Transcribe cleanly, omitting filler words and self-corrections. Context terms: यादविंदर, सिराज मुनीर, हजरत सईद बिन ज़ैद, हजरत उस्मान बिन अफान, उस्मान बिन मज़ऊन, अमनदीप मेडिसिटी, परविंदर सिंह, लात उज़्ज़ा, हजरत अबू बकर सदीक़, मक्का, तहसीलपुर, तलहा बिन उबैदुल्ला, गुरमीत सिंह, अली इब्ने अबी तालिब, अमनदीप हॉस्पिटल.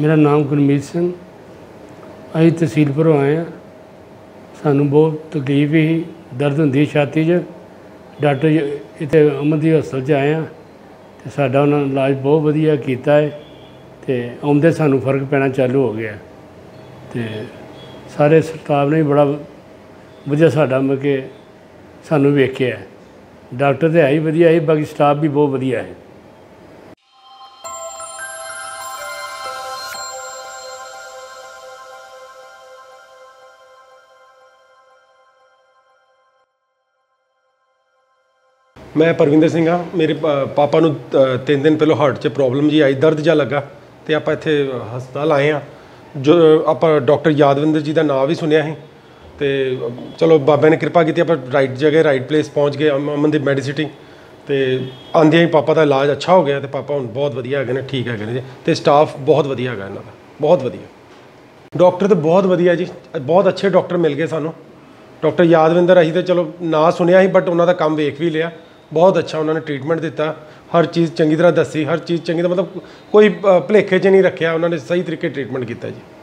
मेरा नाम गुरमीत सिंह। अं तहसीलपुर आए हैं। सानू बहुत तकलीफ ही दर्द होंगी छाती च। डॉक्टर इतने अमनदीप हॉस्पिटल च आए हैं तो साडा उन्होंने इलाज बहुत वधिया कीता है तो आउंदे सानू फर्क पैना चालू हो गया। तो सारे स्टाफ ने बड़ा वधिया साडा मतलब कि सानू वेखिया। डॉक्टर तो है ही वधिया है, बाकी स्टाफ भी बहुत वधिया है। मैं परविंदर सिंह हाँ। मेरे पापा नू 3 दिन पहले हार्ट च प्रॉब्लम जी आई, दर्द जहा लगा तो आप इतने हस्पताल आए हैं। जो आप डॉक्टर यादविंदर जी का नाम भी सुनिया है तो चलो बाबा ने कृपा की, आप राइट जगह राइट प्लेस पहुँच गए, अमनदीप मेडिसिटी। तो आंदे ही पापा का इलाज अच्छा हो गया तो पापा हम बहुत वधिया है ने, ठीक है जी। तो स्टाफ बहुत वधिया है, इन्हों का बहुत वधिया। डॉक्टर तो बहुत वधिया जी, बहुत अच्छे डॉक्टर मिल गए सानू। डॉक्टर यादविंदर असीं तो चलो ना सुनिया ही बट उन्हों का काम वेख भी लिया। बहुत अच्छा उन्होंने ट्रीटमेंट दिता, हर चीज़ चंगी तरह दसी, हर चीज़ चंगी तरह मतलब कोई भुलेखे च नहीं रखा, उन्होंने सही तरीके ट्रीटमेंट किया जी।